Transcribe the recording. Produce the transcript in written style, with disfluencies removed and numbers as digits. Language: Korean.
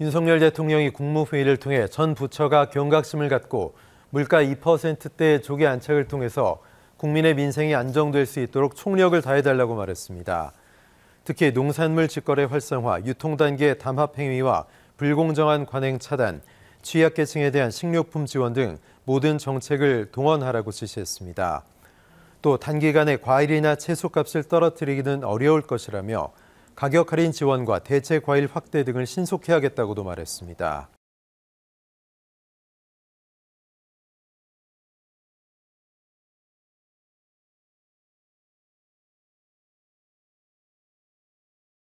윤석열 대통령이 국무회의를 통해 전 부처가 경각심을 갖고 물가 2%대 조기 안착을 통해서 국민의 민생이 안정될 수 있도록 총력을 다해달라고 말했습니다. 특히 농산물 직거래 활성화, 유통단계 담합 행위와 불공정한 관행 차단, 취약계층에 대한 식료품 지원 등 모든 정책을 동원하라고 지시했습니다. 또 단기간에 과일이나 채소값을 떨어뜨리기는 어려울 것이라며 가격 할인 지원과 대체 과일 확대 등을 신속히 하겠다고도 말했습니다.